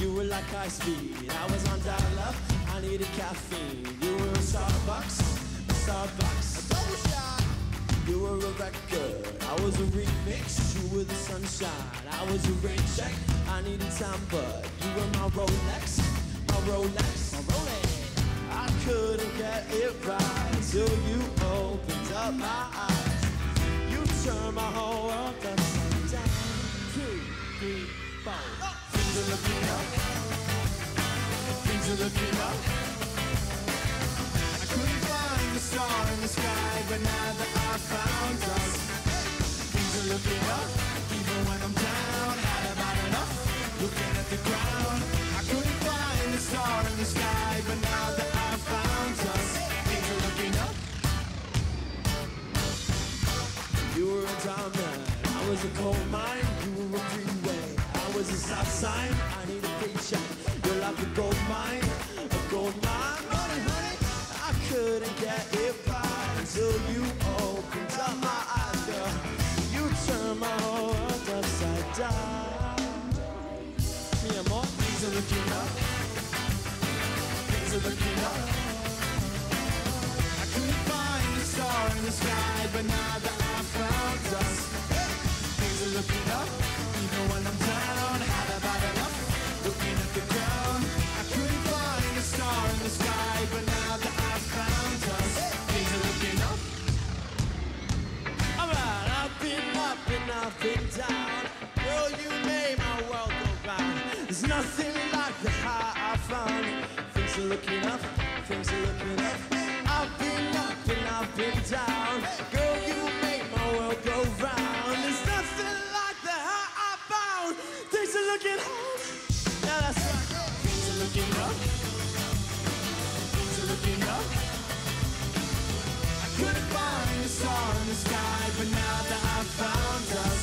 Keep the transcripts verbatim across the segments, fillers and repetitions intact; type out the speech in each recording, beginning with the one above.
you were like high speed. I was on dial-up, I needed caffeine. You were a Starbucks, a Starbucks, a double shot. You were a record, I was a remix. You were the sunshine, I was a rain check. I needed time, but you were my Rolex, my Rolex, my Rolex. I couldn't get it right till you opened up my eyes. You turned my whole world upside down. Two, three, four. Oh. Things are looking up. Things are looking up. I couldn't find the star in the sky, but now that I found us, things are looking up. Even when I'm down, had about enough. Looking at the ground, I couldn't find the star in the sky, but now that I found us, things are looking up. You were a diamond, I was a coal mine. You were a freeway, I was a stop sign. I need a paycheck. You're like a gold mine, a gold mine. Money, honey, I couldn't get it right until you opened up my eyes, girl. You turned my whole world upside down. Me and more. Things are looking up. Things are looking up. I couldn't find the star in the sky, but now that I found us, things are looking up. Even when I'm down, had about enough. Looking at the ground, I couldn't find a star in the sky, but now that I've found us, things are looking up. Alright, I've been up and I've been down. Girl, you made my world go round. There's nothing like the high I found. Things are looking up, things are looking up. I've been up and I've been down. Girl, you made my world go round. There's nothing like the high I found. Things are looking up. Yeah, that's right. Things are looking up. Things are looking up. I couldn't find a star in the sky, but now that I've found us,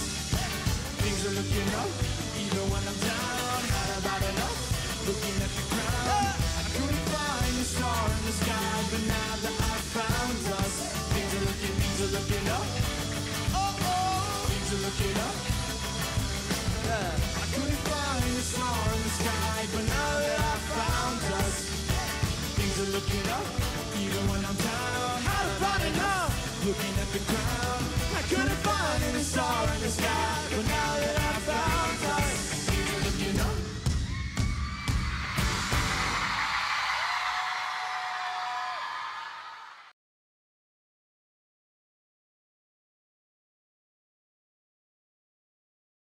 things are looking up. Even when I'm down, had about enough. Looking at the ground, I couldn't find a star in the sky, but now that I've found us, things are looking, things are looking up. Oh, oh, things are looking up. Yeah. Couldn't find a star in the sky, but now that I've found us, things are looking up. Even when I'm down, had about enough. Looking at the ground, I couldn't find a star in the sky, but now.